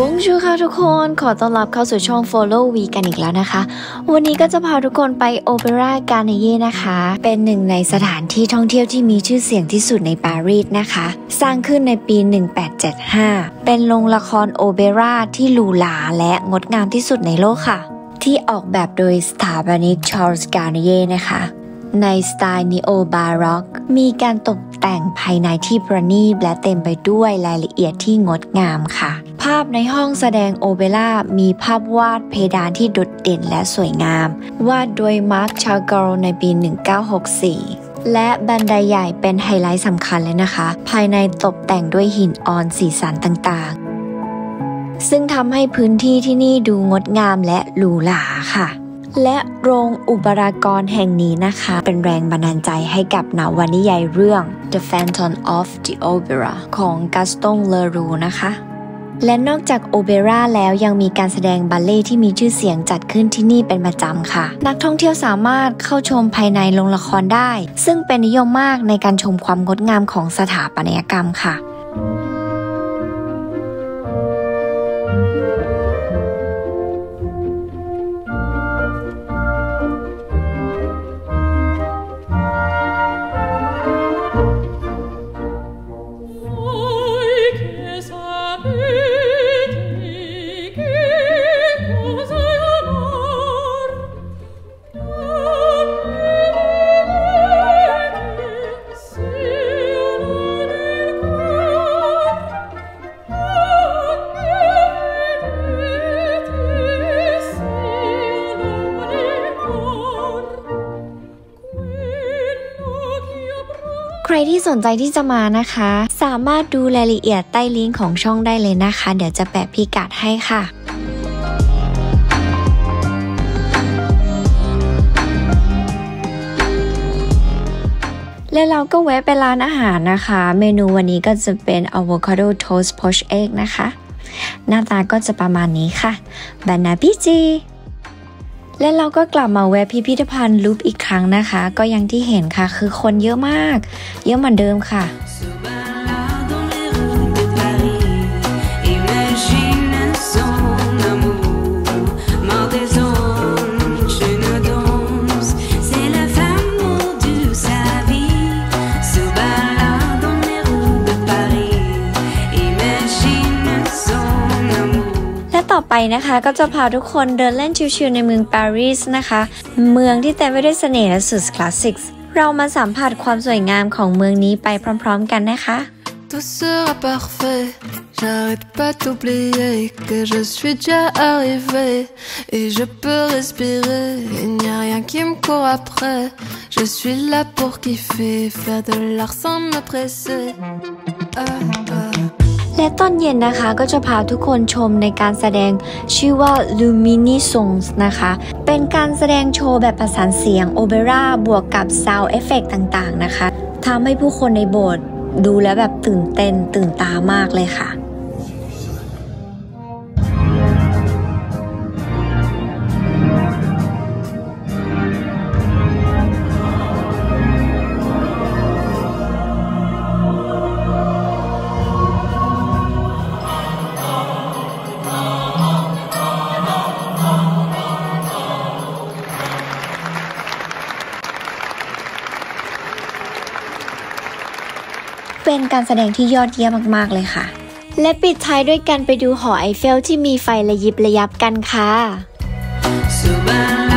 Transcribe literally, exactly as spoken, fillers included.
Bonjour ค่ะทุกคนขอต้อนรับเข้าสู่ช่อง Follow V กันอีกแล้วนะคะวันนี้ก็จะพาทุกคนไปโอเปร่ากาเนเย่นะคะเป็นหนึ่งในสถานที่ท่องเที่ยวที่มีชื่อเสียงที่สุดในปารีสนะคะสร้างขึ้นในปีหนึ่งพันแปดร้อยเจ็ดสิบห้าเป็นโรงละครโอเปร่าที่หรูหราและงดงามที่สุดในโลกค่ะที่ออกแบบโดยสถาปนิกชาร์ลส์กาเนเย่นะคะในสไตล์นีโอบาร็อกมีการตกแต่งภายในที่ประณีตและเต็มไปด้วยรายละเอียดที่งดงามค่ะภาพในห้องแสดงโอเปร่ามีภาพวาดเพดานที่โดดเด่นและสวยงามวาดโดยมาร์คชาโกลในปีหนึ่งพันเก้าร้อยหกสิบสี่และบันไดใหญ่เป็นไฮไลท์สำคัญเลยนะคะภายในตกแต่งด้วยหินอ่อนสีสันต่างๆซึ่งทำให้พื้นที่ที่นี่ดูงดงามและหรูหราค่ะและโรงอุปรากรแห่งนี้นะคะเป็นแรงบันดาลใจให้กับนวนิยายเรื่อง The Phantom of the Opera ของกัสตง เลรูนะคะและนอกจากโอเปร่าแล้วยังมีการแสดงบัลเล่ที่มีชื่อเสียงจัดขึ้นที่นี่เป็นประจำค่ะนักท่องเที่ยวสามารถเข้าชมภายในโรงละครได้ซึ่งเป็นนิยมมากในการชมความงดงามของสถาปัตยกรรมค่ะใครที่สนใจที่จะมานะคะสามารถดูรายละเอียดใต้ลิงก์ของช่องได้เลยนะคะเดี๋ยวจะแปะพิกัดให้ค่ะและเราก็แวะไปร้านอาหารนะคะเมนูวันนี้ก็จะเป็น Avocado Toast Poached Egg นะคะหน้าตาก็จะประมาณนี้ค่ะ Bon appétitและเราก็กลับมาแวะพิพิธภัณฑ์ลูฟร์อีกครั้งนะคะก็อย่างที่เห็นค่ะคือคนเยอะมากเยอะเหมือนเดิมค่ะต่อไปนะคะก็จะพาทุกคนเดินเล่นชิลๆในเมืองปารีสนะคะเมืองที่เต็มไปด้วยเสน่ห์และสุดคลาสสิกเรามาสัมผัสความสวยงามของเมืองนี้ไปพร้อมๆกันนะคะและตอนเย็นนะคะก็จะพาทุกคนชมในการแสดงชื่อว่า Luminous Songs นะคะเป็นการแสดงโชว์แบบประสานเสียงโอเปร่าบวกกับ Sound Effect ต่างๆนะคะทำให้ผู้คนในโบสถ์ดูแล้วแบบตื่นเต้นตื่นตามากเลยค่ะเป็นการแสดงที่ยอดเยี่ยมมากๆเลยค่ะและปิดท้ายด้วยกันไปดูหอไอเฟลที่มีไฟระยิบระยับกันค่ะ